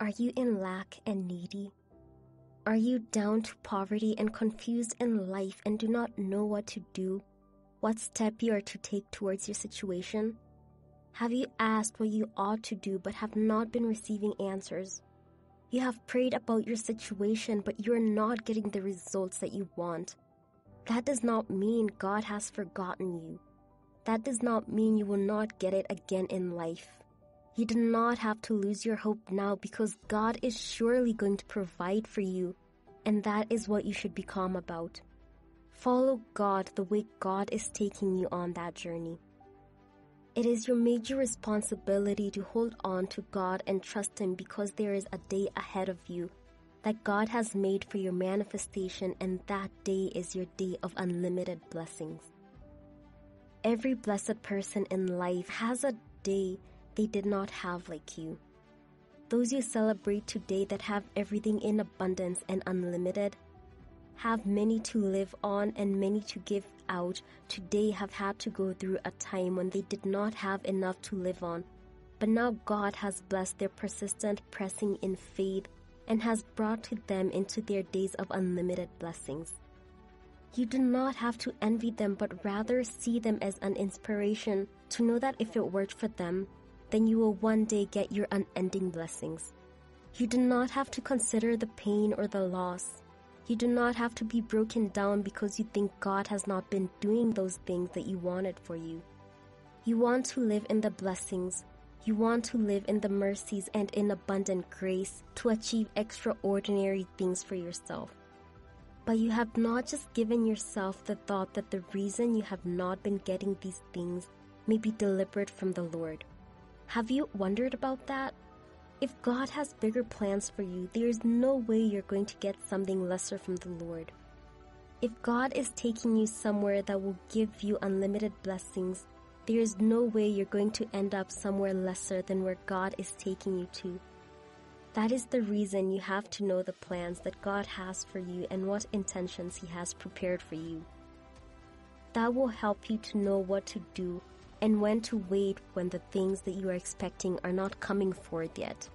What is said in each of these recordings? Are you in lack and needy? Are you down to poverty and confused in life and do not know what to do, what step you are to take towards your situation? Have you asked what you ought to do but have not been receiving answers? You have prayed about your situation but you are not getting the results that you want. That does not mean God has forgotten you. That does not mean you will not get it again in life. You do not have to lose your hope now because God is surely going to provide for you, and that is what you should be calm about. Follow God the way God is taking you on that journey. It is your major responsibility to hold on to God and trust Him because there is a day ahead of you that God has made for your manifestation, and that day is your day of unlimited blessings. Every blessed person in life has a day they did not have like you. Those you celebrate today that have everything in abundance and unlimited, have many to live on and many to give out, today have had to go through a time when they did not have enough to live on. But now God has blessed their persistent pressing in faith and has brought to them into their days of unlimited blessings. You do not have to envy them, but rather see them as an inspiration to know that if it worked for them, then you will one day get your unending blessings. You do not have to consider the pain or the loss. You do not have to be broken down because you think God has not been doing those things that you wanted for you. You want to live in the blessings. You want to live in the mercies and in abundant grace to achieve extraordinary things for yourself. But you have not just given yourself the thought that the reason you have not been getting these things may be deliberate from the Lord. Have you wondered about that? If God has bigger plans for you, there is no way you're going to get something lesser from the Lord. If God is taking you somewhere that will give you unlimited blessings, there is no way you're going to end up somewhere lesser than where God is taking you to. That is the reason you have to know the plans that God has for you and what intentions He has prepared for you. That will help you to know what to do and when to wait when the things that you are expecting are not coming forth yet.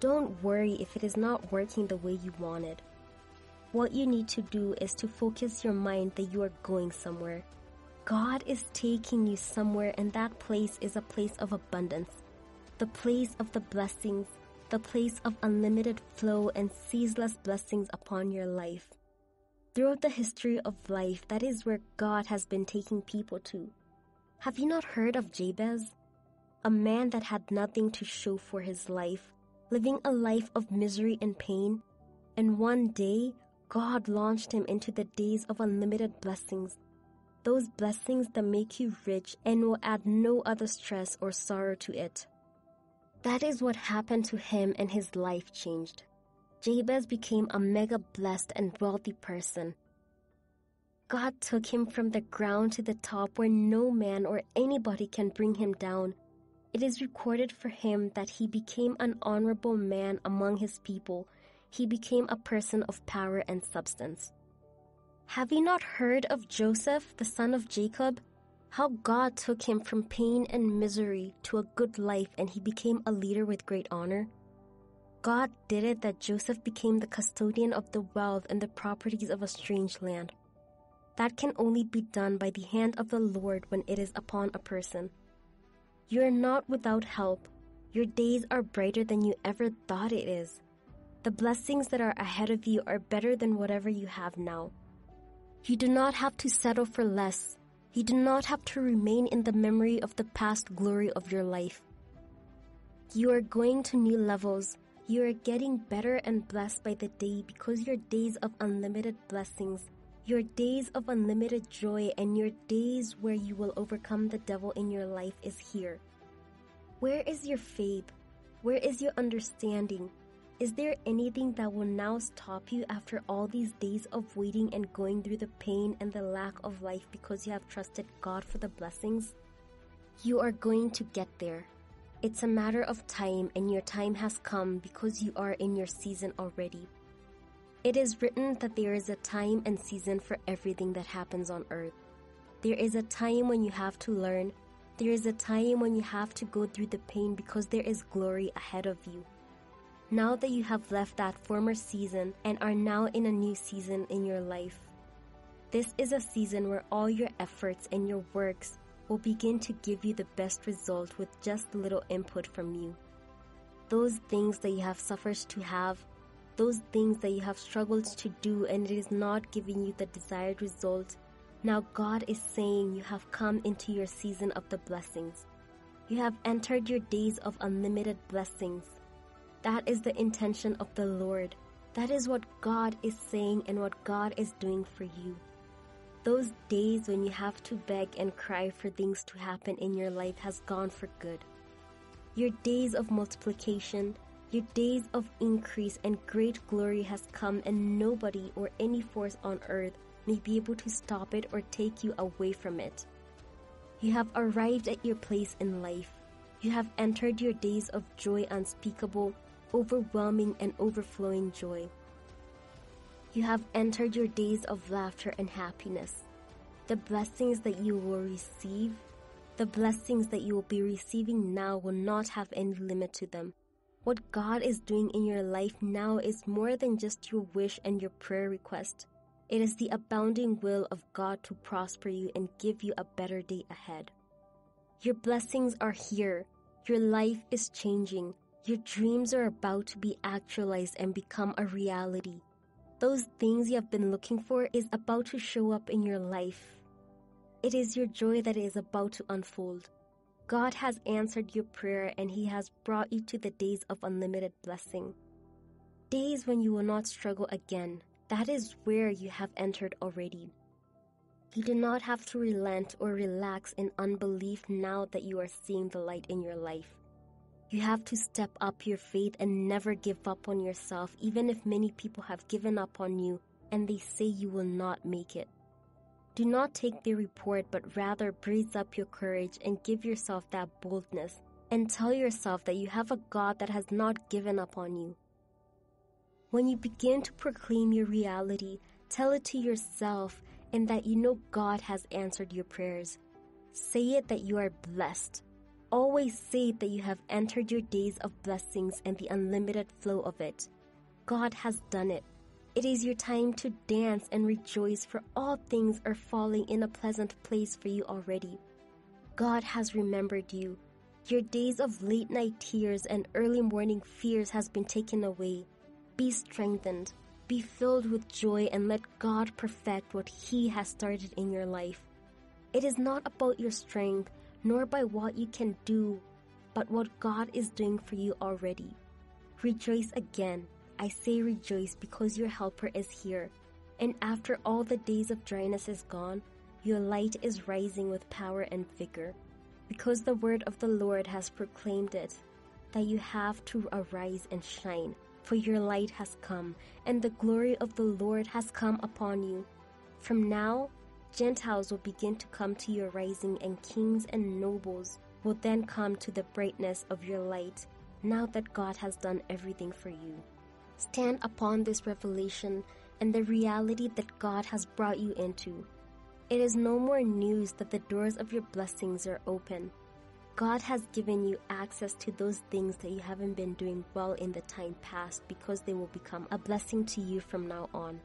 Don't worry if it is not working the way you wanted. What you need to do is to focus your mind that you are going somewhere. God is taking you somewhere, and that place is a place of abundance, the place of the blessings, the place of unlimited flow and ceaseless blessings upon your life. Throughout the history of life, that is where God has been taking people to. Have you not heard of Jabez? A man that had nothing to show for his life, living a life of misery and pain. And one day, God launched him into the days of unlimited blessings. Those blessings that make you rich and will add no other stress or sorrow to it. That is what happened to him, and his life changed. Jabez became a mega blessed and wealthy person. God took him from the ground to the top where no man or anybody can bring him down. It is recorded for him that he became an honorable man among his people. He became a person of power and substance. Have you not heard of Joseph, the son of Jacob? How God took him from pain and misery to a good life, and he became a leader with great honor. God did it that Joseph became the custodian of the wealth and the properties of a strange land. That can only be done by the hand of the Lord when it is upon a person. You are not without help. Your days are brighter than you ever thought it is. The blessings that are ahead of you are better than whatever you have now. You do not have to settle for less. You do not have to remain in the memory of the past glory of your life. You are going to new levels. You are getting better and blessed by the day because your days of unlimited blessings, your days of unlimited joy, and your days where you will overcome the devil in your life is here. Where is your faith? Where is your understanding? Is there anything that will now stop you after all these days of waiting and going through the pain and the lack of life because you have trusted God for the blessings? You are going to get there. It's a matter of time, and your time has come because you are in your season already. It is written that there is a time and season for everything that happens on earth. There is a time when you have to learn. There is a time when you have to go through the pain because there is glory ahead of you. now that you have left that former season and are now in a new season in your life. This is a season where all your efforts and your works will begin to give you the best result with just little input from you. Those things that you have suffered to have, those things that you have struggled to do and it is not giving you the desired result, now God is saying you have come into your season of the blessings. You have entered your days of unlimited blessings. That is the intention of the Lord. That is what God is saying and what God is doing for you. Those days when you have to beg and cry for things to happen in your life has gone for good. Your days of multiplication, your days of increase and great glory has come, and nobody or any force on earth may be able to stop it or take you away from it. You have arrived at your place in life. You have entered your days of joy unspeakable, overwhelming and overflowing joy. You have entered your days of laughter and happiness. The blessings that you will receive, the blessings that you will be receiving now will not have any limit to them. What God is doing in your life now is more than just your wish and your prayer request. It is the abounding will of God to prosper you and give you a better day ahead. Your blessings are here. Your life is changing. Your dreams are about to be actualized and become a reality. Those things you have been looking for is about to show up in your life. It is your joy that is about to unfold. God has answered your prayer and He has brought you to the days of unlimited blessing. Days when you will not struggle again. That is where you have entered already. You do not have to relent or relax in unbelief now that you are seeing the light in your life. You have to step up your faith and never give up on yourself, even if many people have given up on you and they say you will not make it. Do not take their report, but rather brace up your courage and give yourself that boldness and tell yourself that you have a God that has not given up on you. When you begin to proclaim your reality, tell it to yourself and that you know God has answered your prayers. Say it that you are blessed. Always say that you have entered your days of blessings and the unlimited flow of it. God has done it. It is your time to dance and rejoice, for all things are falling in a pleasant place for you already. God has remembered you. Your days of late night tears and early morning fears has been taken away. Be strengthened. Be filled with joy and let God perfect what He has started in your life. It is not about your strength, nor by what you can do, but what God is doing for you already. Rejoice again. I say rejoice because your helper is here. And after all the days of dryness is gone, your light is rising with power and vigor. Because the word of the Lord has proclaimed it, that you have to arise and shine, for your light has come, and the glory of the Lord has come upon you. From now, Gentiles will begin to come to your rising, and kings and nobles will then come to the brightness of your light, now that God has done everything for you. Stand upon this revelation and the reality that God has brought you into. It is no more news that the doors of your blessings are open. God has given you access to those things that you haven't been doing well in the time past, because they will become a blessing to you from now on.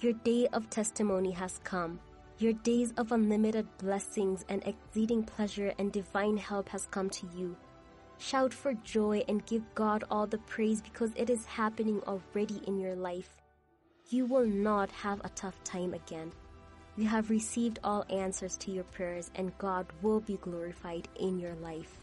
Your day of testimony has come. Your days of unlimited blessings and exceeding pleasure and divine help has come to you. Shout for joy and give God all the praise, because it is happening already in your life. You will not have a tough time again. You have received all answers to your prayers, and God will be glorified in your life.